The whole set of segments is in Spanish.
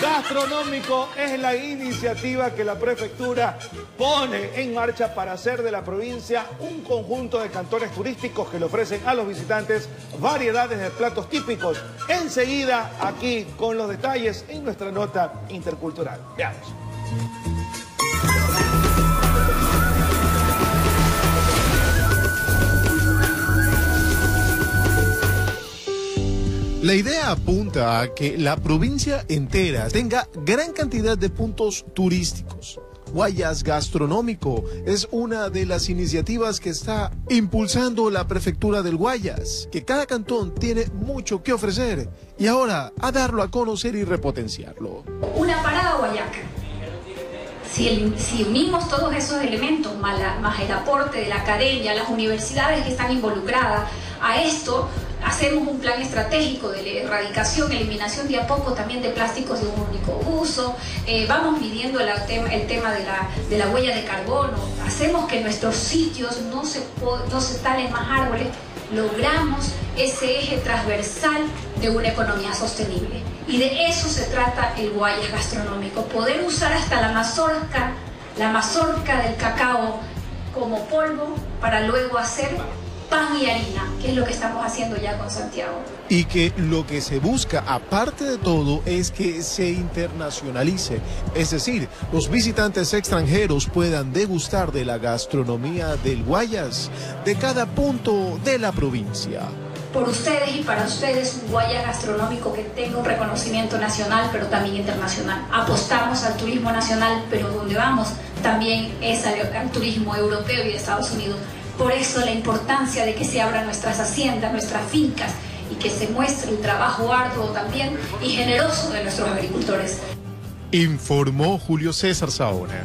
Gastronómico es la iniciativa que la prefectura pone en marcha para hacer de la provincia un conjunto de cantones turísticos que le ofrecen a los visitantes variedades de platos típicos. Enseguida aquí con los detalles en nuestra nota intercultural. Veamos. La idea apunta a que la provincia entera tenga gran cantidad de puntos turísticos. Guayas Gastronómico es una de las iniciativas que está impulsando la Prefectura del Guayas, que cada cantón tiene mucho que ofrecer y ahora a darlo a conocer y repotenciarlo. Una parada guayaca. Si unimos todos esos elementos, más el aporte de la academia, las universidades que están involucradas, a esto hacemos un plan estratégico de erradicación, eliminación de a poco también de plásticos de un único uso, vamos midiendo el tema de la huella de carbono, hacemos que nuestros sitios no se talen más árboles, logramos ese eje transversal de una economía sostenible. Y de eso se trata el Guayas Gastronómico, poder usar hasta la mazorca del cacao como polvo para luego hacer pan y harina, que es lo que estamos haciendo ya con Santiago. Y que lo que se busca, aparte de todo, es que se internacionalice. Es decir, los visitantes extranjeros puedan degustar de la gastronomía del Guayas, de cada punto de la provincia. Por ustedes y para ustedes, un Guayas Gastronómico que tenga un reconocimiento nacional, pero también internacional. Apostamos al turismo nacional, pero donde vamos también es al turismo europeo y de Estados Unidos. Por eso la importancia de que se abran nuestras haciendas, nuestras fincas, y que se muestre un trabajo arduo también y generoso de nuestros agricultores. Informó Julio César Saona.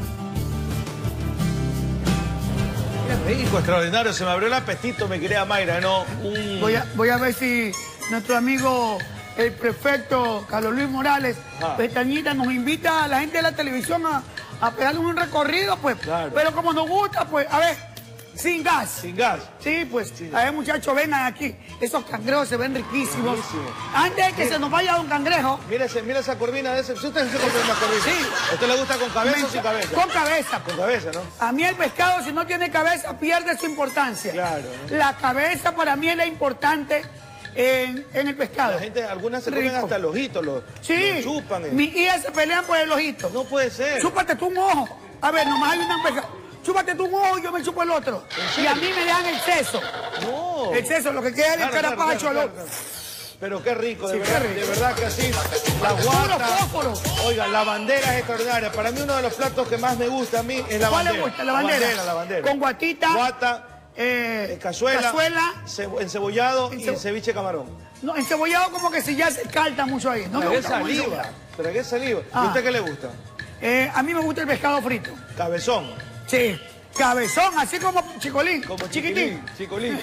México extraordinario, se me abrió el apetito, mi querida Mayra, ¿no? Voy a ver si nuestro amigo, el prefecto Carlos Luis Morales, Pestañita, nos invita a la gente de la televisión a pegarle un recorrido, pues. Claro. Pero como nos gusta, pues, a ver. Sin gas. Sin gas. Sí, pues. Sí. A ver, muchachos, vengan aquí. Esos cangrejos se ven riquísimos. Buenísimo. Antes de que mira, se nos vaya un cangrejo. Mira esa corvina de ese. Si usted se compra una corvina. Sí. ¿A usted le gusta con cabeza o sin cabeza? Con cabeza. Pues. Con cabeza, ¿no? A mí el pescado, si no tiene cabeza, pierde su importancia. Claro. ¿No? La cabeza para mí es la importante en el pescado. La gente, algunas se comen hasta el ojito, lo chupan. Mis hijas se pelean por el ojito. No puede ser. Chúpate tú un ojo. A ver, nomás hay una pescado. Chúpate tú un ojo y yo me chupo el otro. Y a mí me dan el seso. No. El seso, lo que queda es el carapacho. Claro. Pero qué rico, de, sí, verdad, rico. De verdad que así. La guata. Oigan, la bandera es extraordinaria. Para mí uno de los platos que más me gusta a mí es la bandera. ¿Cuál le gusta? La bandera. Con guatita. Cazuela, encebollado y ceviche camarón. No, encebollado como que si ya se calta mucho ahí. No, tragué saliva. Tragué saliva. ¿Y usted qué le gusta? A mí me gusta el pescado frito. Cabezón. Sí, cabezón, así como Chicolín. Como Chiquitín. Chicolín.